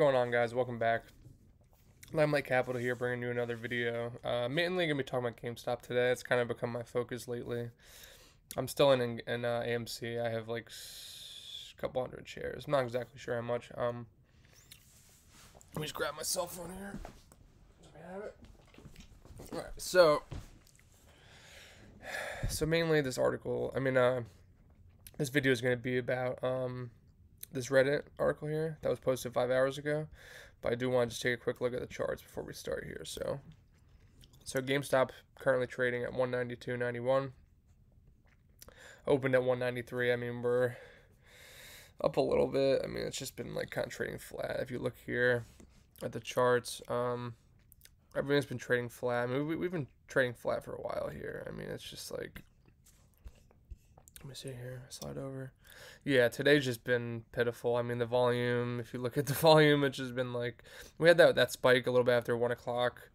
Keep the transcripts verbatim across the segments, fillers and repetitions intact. going on, guys? Welcome back. Limelight Capital here, bringing you another video. Uh, mainly going to be talking about GameStop today. It's kind of become my focus lately. I'm still in, in, in uh, A M C. I have like a couple hundred shares. I'm not exactly sure how much. Um, let me just grab my cell phone here. Have it. All right, so, so mainly this article, I mean, uh, this video is going to be about um, this Reddit article here that was posted five hours ago. But I do want to just take a quick look at the charts before we start here. So, so GameStop currently trading at one ninety-two ninety-one. Opened at one ninety-three. I mean, we're up a little bit. I mean, it's just been like kind of trading flat. If you look here at the charts, um, everything's been trading flat. I mean, we, we've been trading flat for a while here. I mean, it's just like, let me see here. Slide over. Yeah, today's just been pitiful. I mean, the volume. If you look at the volume, it's just been like we had that that spike a little bit after one o'clock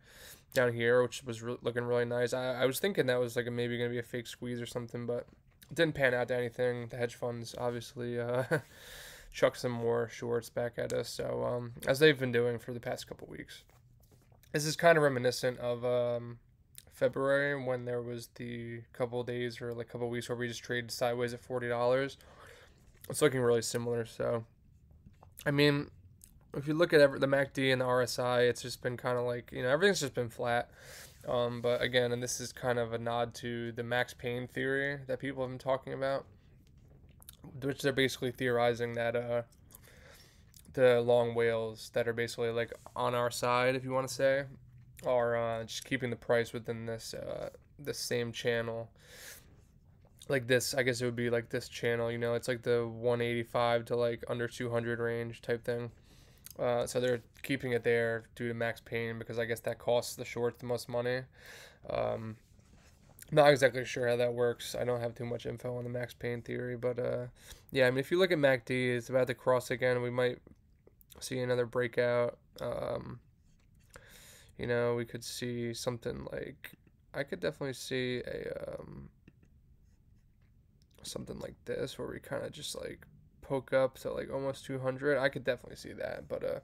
down here, which was re looking really nice. I, I was thinking that was like a, maybe going to be a fake squeeze or something, but it didn't pan out to anything. The hedge funds obviously uh, chucked some more shorts back at us, so um, as they've been doing for the past couple weeks. This is kind of reminiscent of. Um, February, when there was the couple of days or like couple of weeks where we just traded sideways at forty dollars. It's looking really similar. So, I mean, if you look at every, the M A C D and the R S I, it's just been kind of like, you know, everything's just been flat. Um, but again, and this is kind of a nod to the Max Payne theory that people have been talking about, which they're basically theorizing that uh, the long whales that are basically like on our side, if you want to say, are uh, just keeping the price within this uh, the same channel, like this. I guess it would be like this channel, you know, it's like the one eighty-five to like under two hundred range type thing. Uh, so they're keeping it there due to Max Payne because I guess that costs the short the most money. Um, not exactly sure how that works. I don't have too much info on the Max Payne theory, but uh, yeah, I mean, if you look at M A C D, it's about to cross again. We might see another breakout. Um, You know, we could see something like, I could definitely see a um, something like this where we kind of just like poke up to like almost two hundred. I could definitely see that. But uh,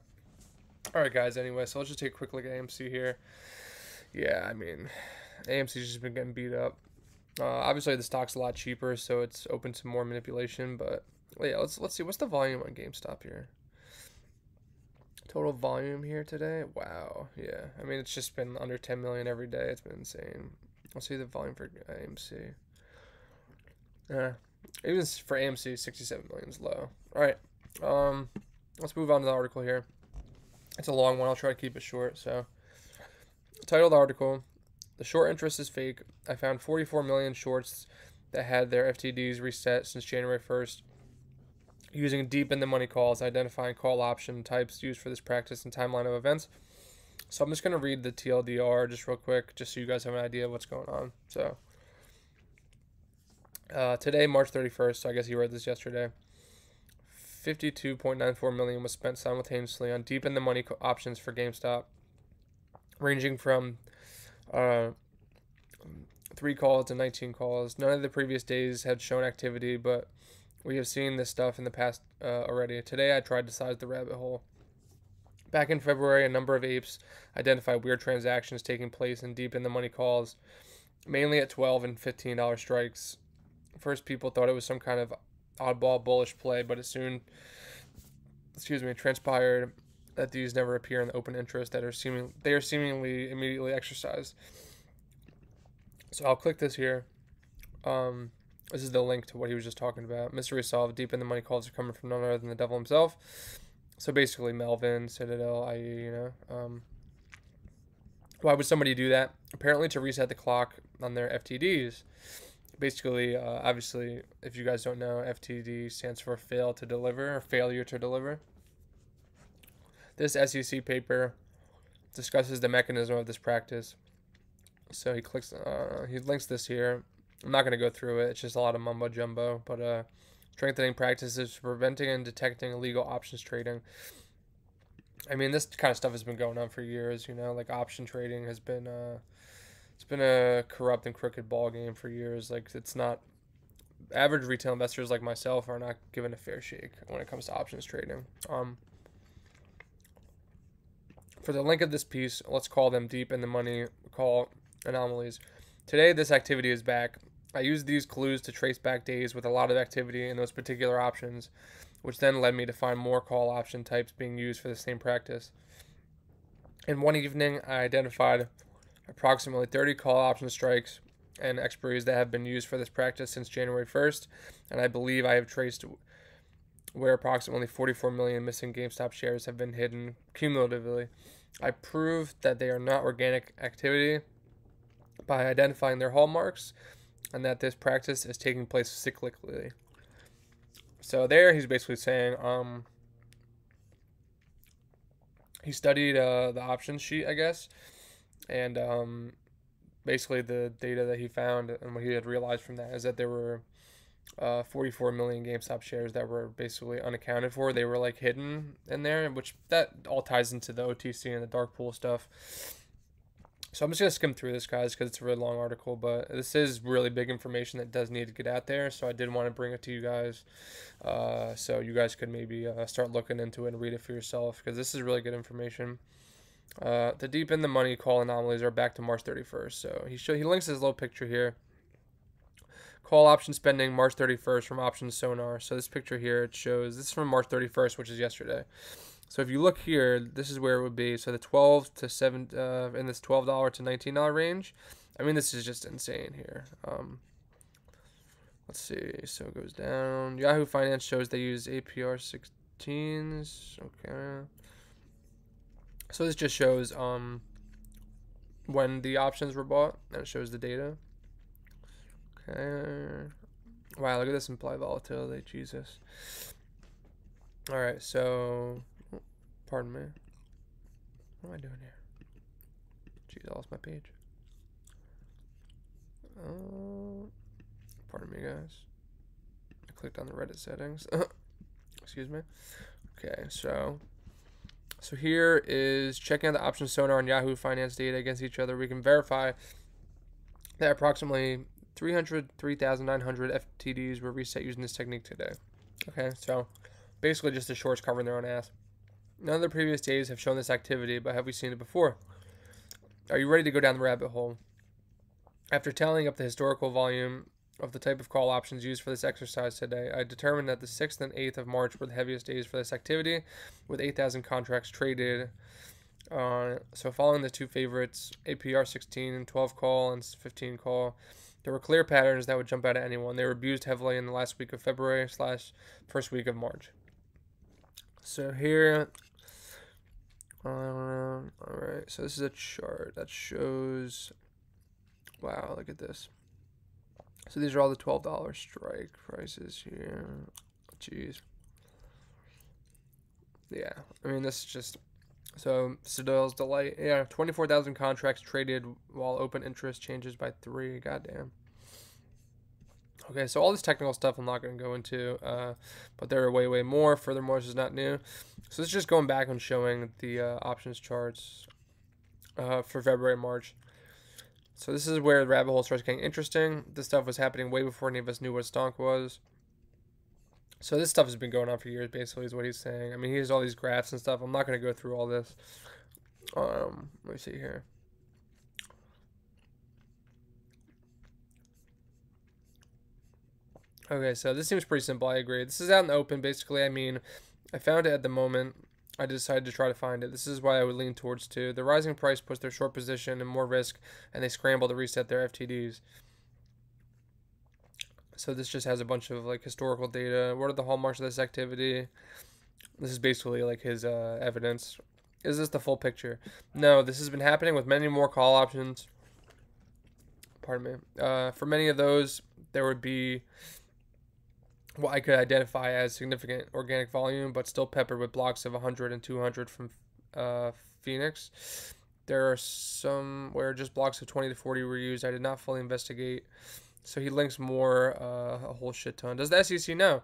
all right, guys. Anyway, so let's just take a quick look at A M C here. Yeah, I mean, A M C's just been getting beat up. Uh, obviously, the stock's a lot cheaper, so it's open to more manipulation. But yeah, let's let's see what's the volume on GameStop here. Total volume here today. Wow. Yeah. I mean, it's just been under ten million every day. It's been insane. Let's see the volume for A M C. Uh, even for A M C, sixty-seven million is low. All right. Um, let's move on to the article here. It's a long one. I'll try to keep it short. So, title of the article, "The Short Interest is Fake. I found forty-four million shorts that had their F T Ds reset since January first. Using deep in the money calls, identifying call option types used for this practice and timeline of events." So I'm just going to read the T L D R just real quick, just so you guys have an idea of what's going on. So uh, today, March thirty-first, so I guess you read this yesterday, fifty-two point nine four million dollars was spent simultaneously on deep in the money options for GameStop, ranging from uh, three calls to nineteen calls. None of the previous days had shown activity, but we have seen this stuff in the past uh, already. Today, I tried to size the rabbit hole. Back in February, a number of apes identified weird transactions taking place in deep in the money calls, mainly at twelve and fifteen dollar strikes. First, people thought it was some kind of oddball bullish play, but it soon, excuse me, transpired that these never appear in the open interest that are seeming they are seemingly immediately exercised. So I'll click this here. Um, This is the link to what he was just talking about. Mystery solved. Deep in the money calls are coming from none other than the devil himself. So basically, Melvin, Citadel, I E, you know. Um, why would somebody do that? Apparently to reset the clock on their F T Ds. Basically, uh, obviously, if you guys don't know, F T D stands for fail to deliver or failure to deliver. This S E C paper discusses the mechanism of this practice. So he clicks. Uh, he links this here. I'm not going to go through it. It's just a lot of mumbo jumbo, but uh, strengthening practices for preventing and detecting illegal options trading. I mean, this kind of stuff has been going on for years, you know, like option trading has been, uh, it's been a corrupt and crooked ball game for years. Like it's not, average retail investors like myself are not given a fair shake when it comes to options trading. Um, For the length of this piece, let's call them deep in the money, call anomalies. Today, this activity is back. I used these clues to trace back days with a lot of activity in those particular options, which then led me to find more call option types being used for the same practice. In one evening, I identified approximately thirty call option strikes and expiries that have been used for this practice since January first, and I believe I have traced where approximately forty-four million missing GameStop shares have been hidden cumulatively. I proved that they are not organic activity by identifying their hallmarks, and that this practice is taking place cyclically. So there, he's basically saying um, he studied uh, the options sheet, I guess, and um, basically the data that he found and what he had realized from that is that there were uh, forty-four million GameStop shares that were basically unaccounted for. They were like hidden in there, which that all ties into the O T C and the dark pool stuff. So I'm just going to skim through this, guys, because it's a really long article, but this is really big information that does need to get out there, so I did want to bring it to you guys, uh, so you guys could maybe uh, start looking into it and read it for yourself, because this is really good information. Uh, the deep in the money call anomalies are back to March thirty-first, so he, show, he links his little picture here. Call option spending March thirty-first from Options Sonar. So this picture here, it shows, this is from March thirty-first, which is yesterday. So if you look here, this is where it would be. So the twelve to seven, uh, in this twelve to nineteen dollar range. I mean, this is just insane here. Um, let's see. So it goes down. Yahoo Finance shows they use A P R sixteens. Okay. So this just shows um when the options were bought, and it shows the data. Okay. Wow, look at this implied volatility. Jesus. All right, so. Pardon me. What am I doing here? Jeez, I lost my page. Uh, pardon me, guys. I clicked on the Reddit settings. Excuse me. Okay, so so here is checking out the Options Sonar and Yahoo Finance data against each other. We can verify that approximately three hundred, three thousand nine hundred F T Ds were reset using this technique today. Okay, so basically just the shorts covering their own ass. None of the previous days have shown this activity, but have we seen it before? Are you ready to go down the rabbit hole? After tallying up the historical volume of the type of call options used for this exercise today, I determined that the sixth and eighth of March were the heaviest days for this activity, with eight thousand contracts traded. Uh, so following the two favorites, A P R sixteen, twelve call, and fifteen call, there were clear patterns that would jump out at anyone. They were abused heavily in the last week of February slash first week of March. So here... Um, all right, so this is a chart that shows, wow, look at this. So these are all the twelve dollar strike prices here. Jeez. Yeah, I mean, this is just, so Citadel's delight. Yeah, twenty-four thousand contracts traded while open interest changes by three. Goddamn. Okay, so all this technical stuff I'm not going to go into, uh, but there are way, way more. Furthermore, this is not new. So this is just going back and showing the uh, options charts uh, for February and March. So this is where the rabbit hole starts getting interesting. This stuff was happening way before any of us knew what stonk was. So this stuff has been going on for years, basically, is what he's saying. I mean, he has all these graphs and stuff. I'm not going to go through all this. Um, let me see here. Okay, so this seems pretty simple, I agree. This is out in the open, basically. I mean, I found it at the moment. I decided to try to find it. This is why I would lean towards two. The rising price pushed their short position and more risk, and they scrambled to reset their F T Ds. So this just has a bunch of, like, historical data. What are the hallmarks of this activity? This is basically, like, his uh, evidence. Is this the full picture? No, this has been happening with many more call options. Pardon me. Uh, for many of those, there would be... what I could identify as significant organic volume, but still peppered with blocks of one hundred and two hundred from uh, Phoenix. There are some where just blocks of twenty to forty were used. I did not fully investigate. So he links more, uh, a whole shit ton. Does the S E C know?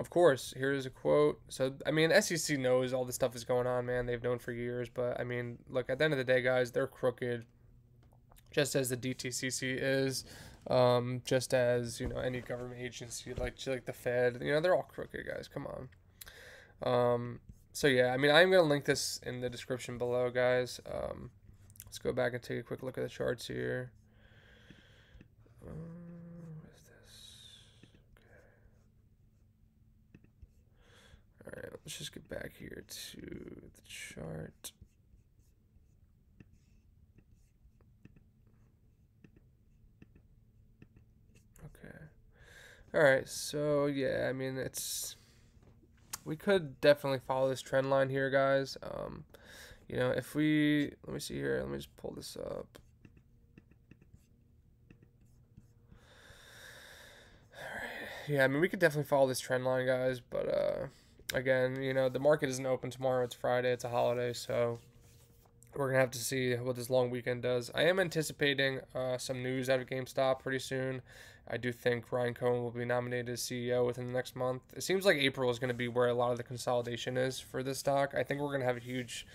Of course. Here's a quote. So, I mean, the S E C knows all this stuff is going on, man. They've known for years. But, I mean, look, at the end of the day, guys, they're crooked, just as the D T C C is. Um, just as, you know, any government agency, like, like the Fed, you know, they're all crooked, guys. Come on. Um, so yeah, I mean, I'm going to link this in the description below, guys. Um, let's go back and take a quick look at the charts here. Um, what is this? Okay. All right, let's just get back here to the chart. Okay. All right, so yeah, I mean, it's... we could definitely follow this trend line here, guys. Um, you know, if we, let me see here, let me just pull this up. All right. Yeah, I mean, we could definitely follow this trend line, guys. But uh, again, you know, the market isn't open tomorrow. It's Friday. It's a holiday. So we're going to have to see what this long weekend does. I am anticipating uh, some news out of GameStop pretty soon. I do think Ryan Cohen will be nominated as C E O within the next month. It seems like April is going to be where a lot of the consolidation is for this stock. I think we're going to have a huge,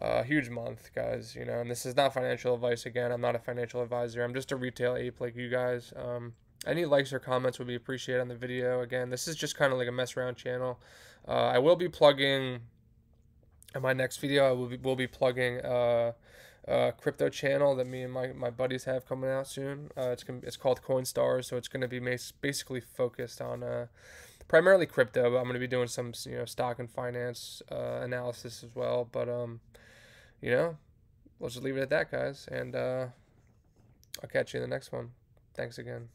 uh, huge month, guys. You know, and this is not financial advice. Again, I'm not a financial advisor. I'm just a retail ape like you guys. Um, any likes or comments would be appreciated on the video. Again, this is just kind of like a mess around channel. Uh, I will be plugging in my next video. I will be, will be plugging. Uh, Uh, crypto channel that me and my, my buddies have coming out soon. Uh, it's gonna, it's called Coinstars, so it's going to be basically focused on uh, primarily crypto, but I'm going to be doing some, you know, stock and finance uh, analysis as well. But um, you know, let's just leave it at that, guys, and uh, I'll catch you in the next one. Thanks again.